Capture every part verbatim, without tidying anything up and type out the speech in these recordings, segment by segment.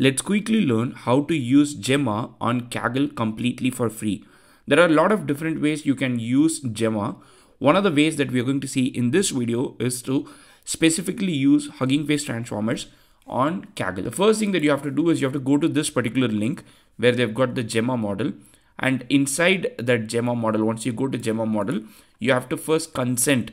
Let's quickly learn how to use Gemma on Kaggle completely for free. There are a lot of different ways you can use Gemma. One of the ways that we are going to see in this video is to specifically use Hugging Face transformers on Kaggle. The first thing that you have to do is you have to go to this particular link where they've got the Gemma model, and inside that Gemma model, once you go to Gemma model, you have to first consent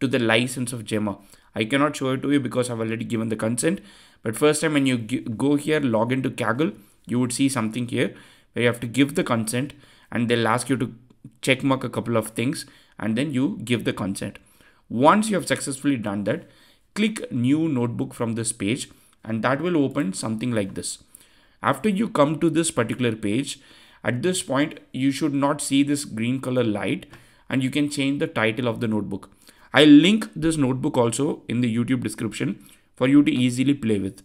to the license of Gemma. I cannot show it to you because I've already given the consent. But first time when you go here, log into Kaggle, you would see something here where you have to give the consent, and they'll ask you to check mark a couple of things and then you give the consent. Once you have successfully done that, click new notebook from this page, and that will open something like this. After you come to this particular page, at this point, you should not see this green color light, and you can change the title of the notebook. I'll link this notebook also in the YouTube description for you to easily play with.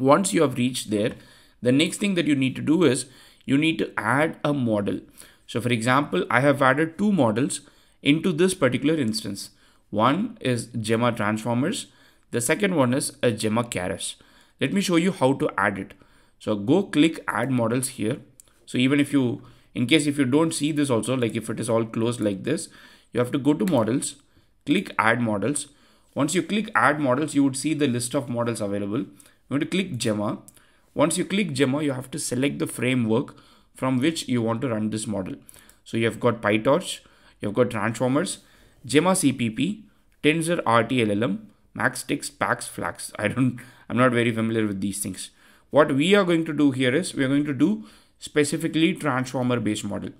Once you have reached there, the next thing that you need to do is you need to add a model. So for example, I have added two models into this particular instance. One is Gemma transformers. The second one is a Gemma Keras. Let me show you how to add it. So go click add models here. So even if you, in case if you don't see this also, like if it is all closed like this, you have to go to models. Click add models. Once you click add models, you would see the list of models available. You want to click Gemma. Once you click Gemma, you have to select the framework from which you want to run this model. So you have got PyTorch, you have got Transformers, Gemma C P P, Tensor R T L L M, MaxTex, PAX, FLAX. I don't, I'm not very familiar with these things. What we are going to do here is we are going to do specifically transformer based model.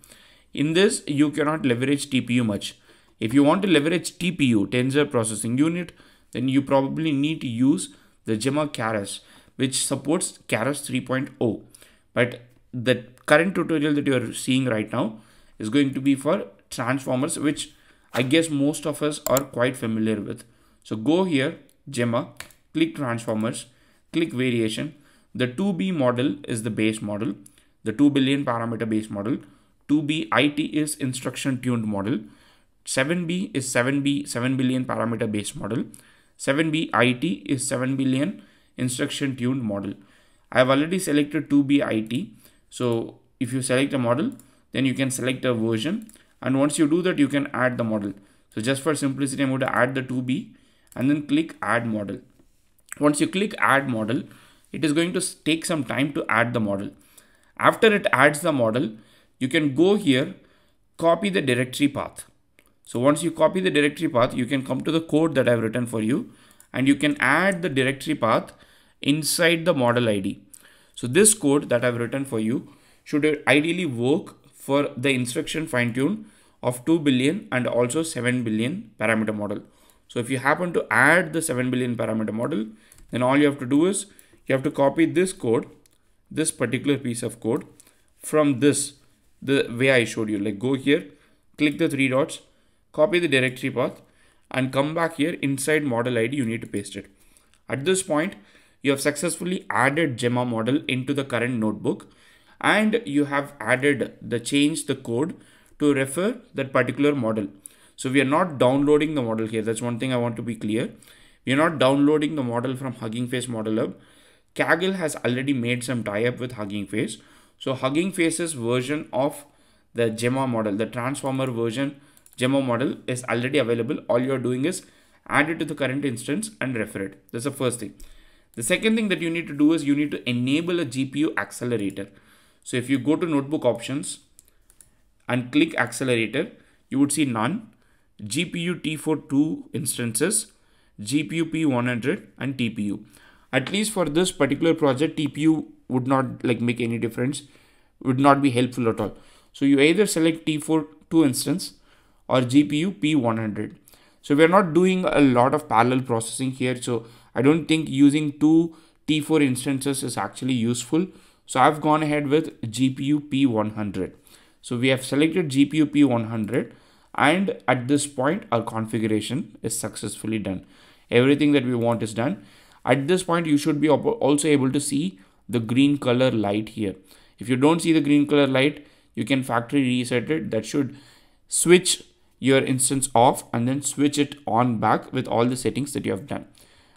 In this, you cannot leverage T P U much. If you want to leverage T P U, Tensor Processing Unit, then you probably need to use the Gemma Keras, which supports Keras three point oh. But the current tutorial that you are seeing right now is going to be for transformers, which I guess most of us are quite familiar with. So go here, Gemma, click transformers, click variation. The two B model is the base model, the two billion parameter base model. two B I T is instruction tuned model. seven B is seven B, seven billion parameter base model. seven B I T is seven billion instruction tuned model. I have already selected two B I T. So if you select a model, then you can select a version. And once you do that, you can add the model. So just for simplicity, I'm going to add the two B and then click add model. Once you click add model, it is going to take some time to add the model. After it adds the model, you can go here, copy the directory path. So once you copy the directory path, you can come to the code that I've written for you, and you can add the directory path inside the model I D. So this code that I've written for you should ideally work for the instruction fine-tune of two billion and also seven billion parameter model. So if you happen to add the seven billion parameter model, then all you have to do is you have to copy this code, this particular piece of code from this, the way I showed you, like go here, click the three dots, copy the directory path, and come back here inside model I D. You need to paste it. At this point, you have successfully added Gemma model into the current notebook, and you have added the change the code to refer that particular model. So we are not downloading the model here. That's one thing I want to be clear. We are not downloading the model from Hugging Face Model Hub. Kaggle has already made some tie-up with Hugging Face. So Hugging Face's version of the Gemma model, the transformer version Gemma model, is already available. All you're doing is add it to the current instance and refer it. That's the first thing. The second thing that you need to do is you need to enable a G P U accelerator. So if you go to notebook options and click accelerator, you would see none, G P U T forty-two instances, G P U P one hundred, and T P U. At least for this particular project, T P U would not like make any difference, would not be helpful at all. So you either select T forty-two instance or G P U P one hundred. So we're not doing a lot of parallel processing here. So I don't think using two T four instances is actually useful. So I've gone ahead with G P U P one hundred. So we have selected G P U P one hundred, and at this point, our configuration is successfully done. Everything that we want is done. At this point, you should be also able to see the green color light here. If you don't see the green color light, you can factory reset it. That should switch your instance off and then switch it on back with all the settings that you have done.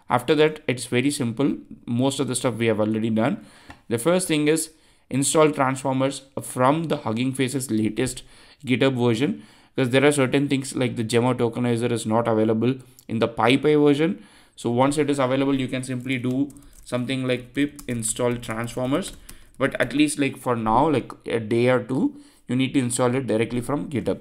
After that, it's very simple. Most of the stuff we have already done. The first thing is install transformers from the Hugging Face's latest GitHub version, because there are certain things like the Gemma tokenizer is not available in the PyPy version. So once it is available, you can simply do something like pip install transformers. But at least like for now, like a day or two, you need to install it directly from GitHub.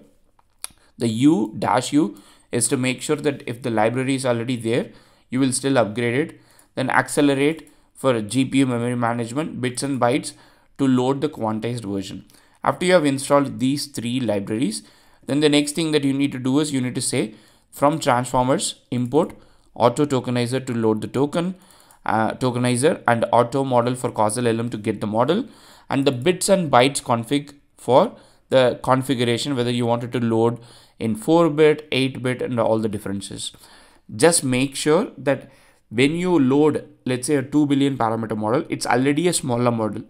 The U dash U is to make sure that if the library is already there, you will still upgrade it. Then accelerate for G P U memory management, bits and bytes to load the quantized version. After you have installed these three libraries, then the next thing that you need to do is you need to say from transformers import AutoTokenizer to load the token, uh, tokenizer and AutoModel for causal L M to get the model, and the bits and bytes config for the configuration, whether you wanted to load in four bit, eight bit, and all the differences. Just make sure that when you load, let's say a two billion parameter model, it's already a smaller model.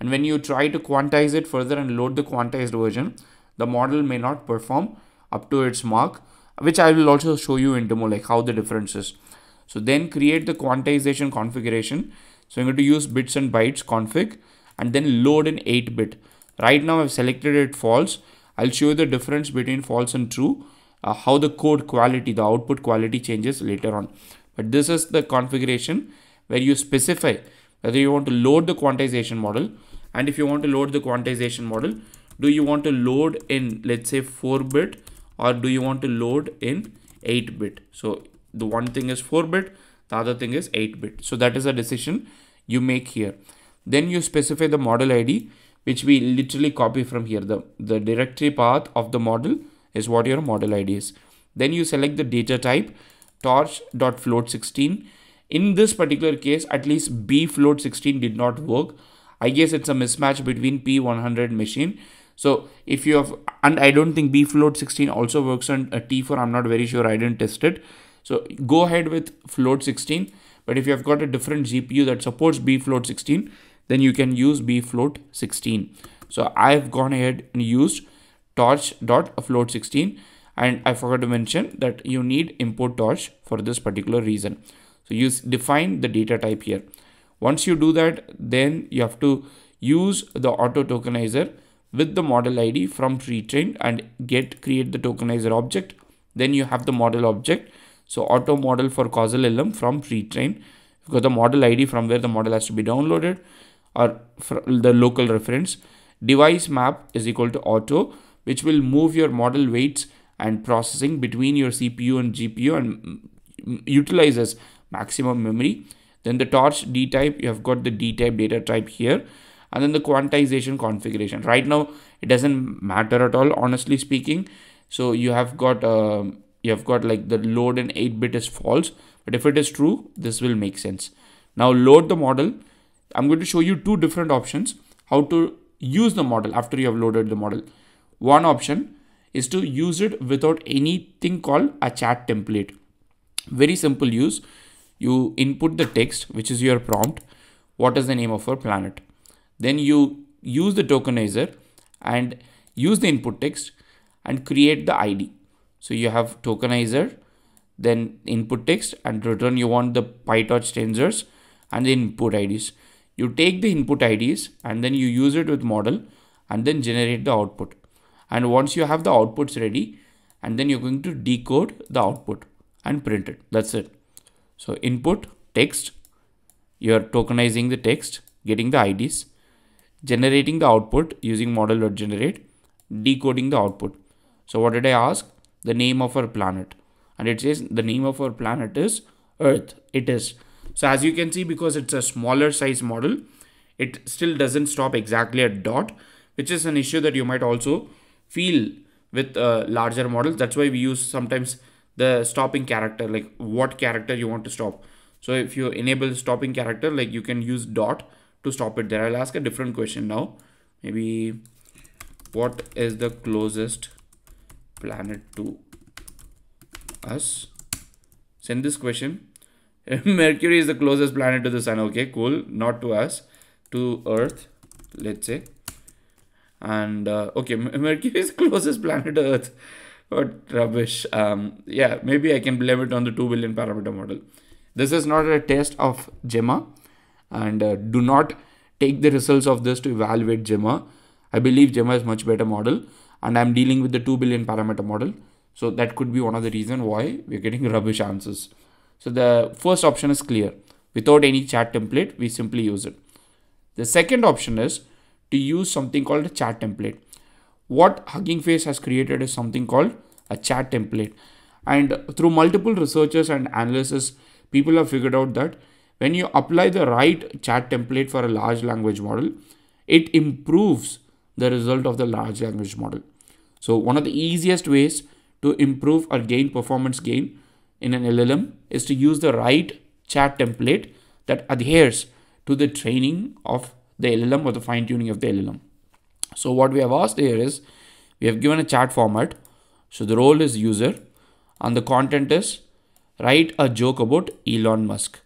And when you try to quantize it further and load the quantized version, the model may not perform up to its mark, which I will also show you in demo, like how the difference is. So then create the quantization configuration. So I'm going to use bits and bytes config and then load in eight bit. Right now I've selected it false. I'll show you the difference between false and true, uh, how the code quality, the output quality changes later on. But this is the configuration where you specify whether you want to load the quantization model, and if you want to load the quantization model, do you want to load in, let's say, four bit, or do you want to load in eight bit? So the one thing is four bit, the other thing is eight bit. So that is a decision you make here. Then you specify the model I D, which we literally copy from here. The, the directory path of the model is what your model I D is. Then you select the data type, torch dot float sixteen. In this particular case, at least b float sixteen did not work. I guess it's a mismatch between P one hundred machine. So if you have, and I don't think b float sixteen also works on a T four. I'm not very sure. I didn't test it. So go ahead with float sixteen. But if you have got a different G P U that supports b float sixteen, then you can use b float sixteen. So I've gone ahead and used torch dot float sixteen. And I forgot to mention that you need import torch for this particular reason. So you define the data type here. Once you do that, then you have to use the auto tokenizer with the model I D from pre-trained and get create the tokenizer object. Then you have the model object. So auto model for causal L M from pre-trained. You've got the model I D from where the model has to be downloaded, or the local reference. Device map is equal to auto, which will move your model weights and processing between your C P U and G P U and utilizes maximum memory. Then the torch D type, you have got the D type data type here, and then the quantization configuration. Right now, it doesn't matter at all, honestly speaking. So you have got um, you have got like the load in eight bit is false, but if it is true, this will make sense. Now load the model. I'm going to show you two different options how to use the model after you have loaded the model. One option is to use it without anything called a chat template. Very simple use. You input the text, which is your prompt. What is the name of our planet? Then you use the tokenizer and use the input text and create the I D. So you have tokenizer, then input text, and return you want the PyTorch tensors and the input I Ds. You take the input I Ds and then you use it with model and then generate the output. And once you have the outputs ready, and then you're going to decode the output and print it. That's it. So input text, you're tokenizing the text, getting the I Ds, generating the output using model.generate, decoding the output. So what did I ask? The name of our planet. And it says the name of our planet is Earth. It is. So as you can see, because it's a smaller size model, it still doesn't stop exactly at dot, which is an issue that you might also feel with uh, larger models. That's why we use sometimes the stopping character, like what character you want to stop. So if you enable stopping character, like you can use dot to stop it there. I'll ask a different question now. Maybe what is the closest planet to us? Send this question. Mercury is the closest planet to the sun. Okay, cool. Not to us, to Earth, let's say. And uh, okay, Mercury is closest planet to Earth. What rubbish. Um, yeah, maybe I can blame it on the two billion parameter model. This is not a test of Gemma, and uh, do not take the results of this to evaluate Gemma. I believe Gemma is much better model, and I'm dealing with the two billion parameter model. So that could be one of the reasons why we're getting rubbish answers. So the first option is clear. Without any chat template, we simply use it. The second option is to use something called a chat template. What Hugging Face has created is something called a chat template. And through multiple researches and analysis, people have figured out that when you apply the right chat template for a large language model, it improves the result of the large language model. So one of the easiest ways to improve or gain performance gain in an L L M is to use the right chat template that adheres to the training of the L L M or the fine tuning of the L L M. So what we have asked here is, we have given a chat format. So the role is user and the content is write a joke about Elon Musk.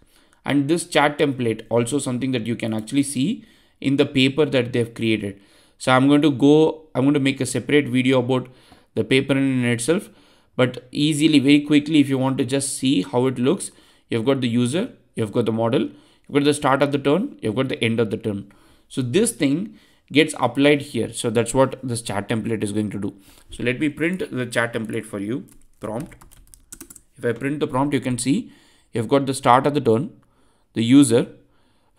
And this chat template also something that you can actually see in the paper that they've created. So I'm going to go, I'm going to make a separate video about the paper in itself, but easily, very quickly, if you want to just see how it looks, you've got the user, you've got the model, you've got the start of the turn, you've got the end of the turn. So this thing gets applied here. So that's what this chat template is going to do. So let me print the chat template for you, prompt. If I print the prompt, you can see you've got the start of the turn, the user,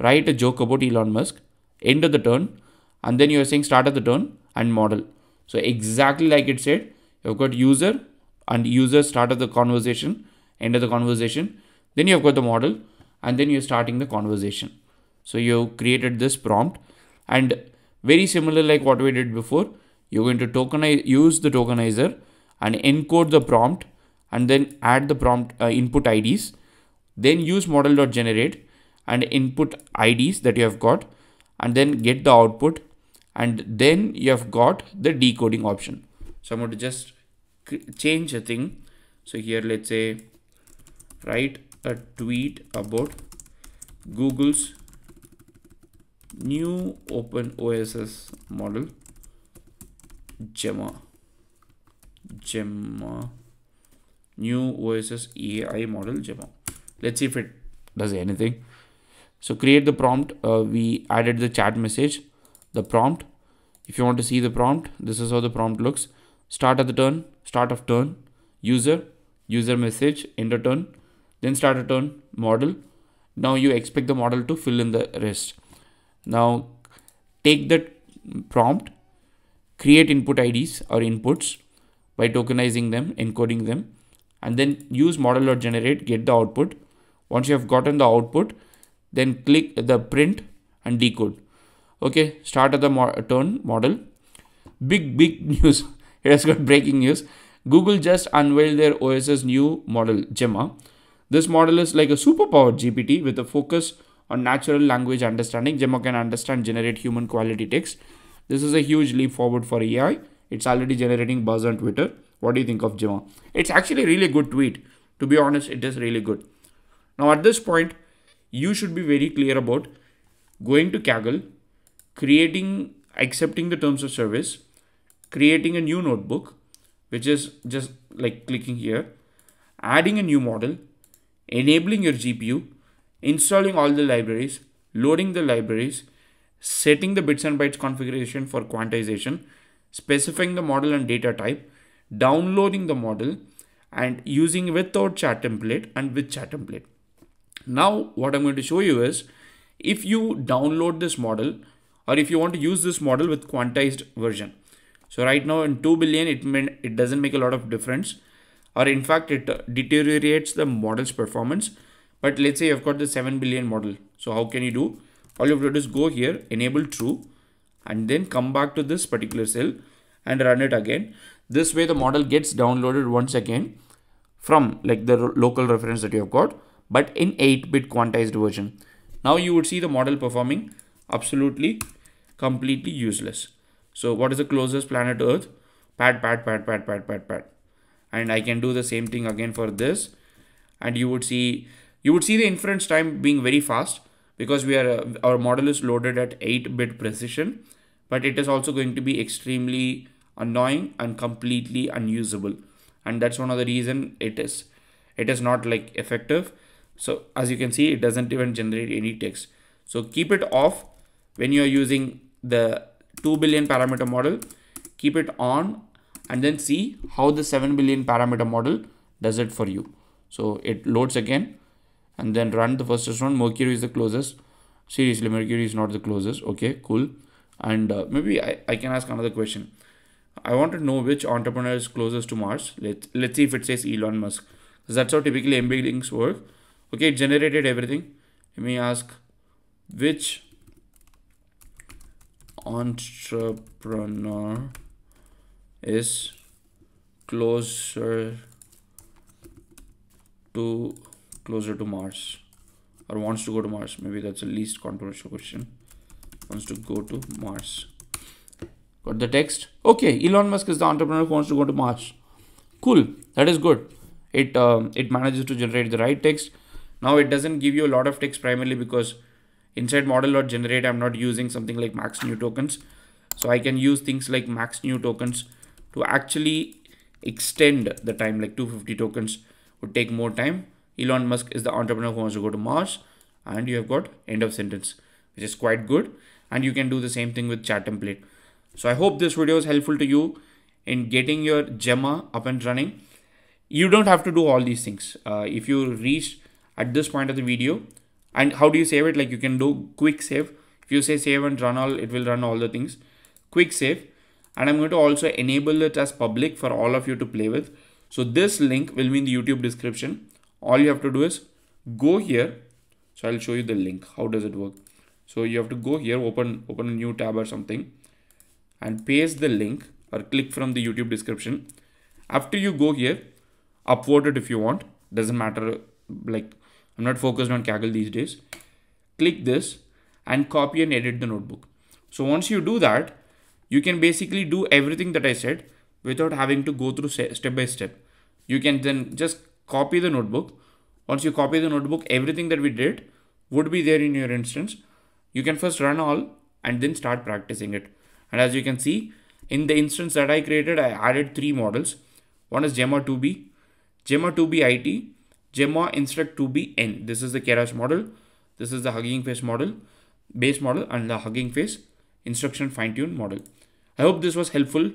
write a joke about Elon Musk, end of the turn, and then you're saying start of the turn and model. So exactly like it said, you've got user and user start of the conversation, end of the conversation. Then you've got the model and then you're starting the conversation. So you created this prompt, and very similar like what we did before, you're going to tokenize, use the tokenizer and encode the prompt and then add the prompt uh, input I Ds, then use model.generate and input I Ds that you have got, and then get the output, and then you have got the decoding option. So I'm going to just change a thing. So here, let's say, write a tweet about Google's new open O S S model, Gemma, Gemma, new O S S A I model, Gemma. Let's see if it does anything. So create the prompt. Uh, we added the chat message, the prompt. If you want to see the prompt, this is how the prompt looks. Start of the turn, start of turn, user, user message, end of turn, then start of turn, model. Now you expect the model to fill in the rest. Now take that prompt, create input I Ds or inputs by tokenizing them, encoding them, and then use model.generate, get the output. Once you have gotten the output, then click the print and decode. Okay, start of the mo turn model. Big, big news. It has got breaking news. Google just unveiled their O S S new model, Gemma. This model is like a superpowered G P T with a focus on natural language understanding. Gemma can understand, generate human quality text. This is a huge leap forward for A I. It's already generating buzz on Twitter. What do you think of Gemma? It's actually a really good tweet. To be honest, it is really good. Now at this point, you should be very clear about going to Kaggle, creating, accepting the terms of service, creating a new notebook, which is just like clicking here, adding a new model, enabling your G P U, installing all the libraries, loading the libraries, setting the bits and bytes configuration for quantization, specifying the model and data type, downloading the model, and using without chat template and with chat template. Now, what I'm going to show you is, if you download this model or if you want to use this model with quantized version. So right now in two billion, it mean, it doesn't make a lot of difference, or in fact, it deteriorates the model's performance. But let's say you've got the seven billion model. So how can you do? All you have to do is go here, enable true, and then come back to this particular cell and run it again. This way the model gets downloaded once again from like the local reference that you have got, but in eight bit quantized version. Now you would see the model performing absolutely, completely useless. So what is the closest planet Earth? Pat, pat, pat, pat, pat, pat, pat. And I can do the same thing again for this. And you would see, you would see the inference time being very fast because we are, uh, our model is loaded at eight bit precision, but it is also going to be extremely annoying and completely unusable. And that's one of the reason it is, it is not like effective. So as you can see, it doesn't even generate any text. So keep it off, when you are using the two billion parameter model, keep it on and then see how the seven billion parameter model does it for you. So it loads again and then run the first one. Mercury is the closest. Seriously, Mercury is not the closest. Okay, cool. And uh, maybe I, I can ask another question. I want to know which entrepreneur is closest to Mars. Let's, let's see if it says Elon Musk. Because that's how typically M B links work. Okay, it generated everything. Let me ask which entrepreneur is closer to closer to Mars or wants to go to Mars. Maybe that's the least controversial question. Wants to go to Mars. Got the text. Okay, Elon Musk is the entrepreneur who wants to go to Mars. Cool. That is good. It um, it manages to generate the right text. Now it doesn't give you a lot of text primarily because inside model.generate I'm not using something like max new tokens. So I can use things like max new tokens to actually extend the time. Like two hundred fifty tokens would take more time. Elon Musk is the entrepreneur who wants to go to Mars, and you have got end of sentence, which is quite good. And you can do the same thing with chat template. So I hope this video is helpful to you in getting your Gemma up and running. You don't have to do all these things. Uh, if you reach at this point of the video, and how do you save it? Like you can do quick save. If you say save and run all, it will run all the things. Quick save. And I'm going to also enable it as public for all of you to play with. So this link will be in the YouTube description. All you have to do is go here. So I'll show you the link. How does it work? So you have to go here, open, open a new tab or something and paste the link or click from the YouTube description. After you go here, upvote it if you want. Doesn't matter. Like I'm not focused on Kaggle these days. Click this and copy and edit the notebook. So once you do that, you can basically do everything that I said without having to go through step by step. You can then just copy the notebook. Once you copy the notebook, everything that we did would be there in your instance. You can first run all and then start practicing it. And as you can see, in the instance that I created, I added three models. One is Gemma two B, Gemma two B I T, Gemma Instruct two B N. This is the Keras model. This is the Hugging Face model, base model, and the Hugging Face instruction fine-tuned model. I hope this was helpful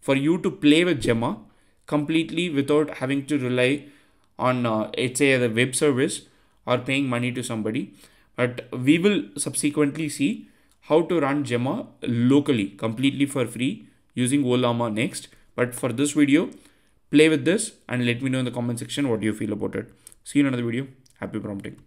for you to play with Gemma completely without having to rely on, uh, it's a the web service or paying money to somebody. But we will subsequently see how to run Gemma locally completely for free using Ollama next. But for this video, play with this and let me know in the comment section what you feel about it. See you in another video. Happy prompting.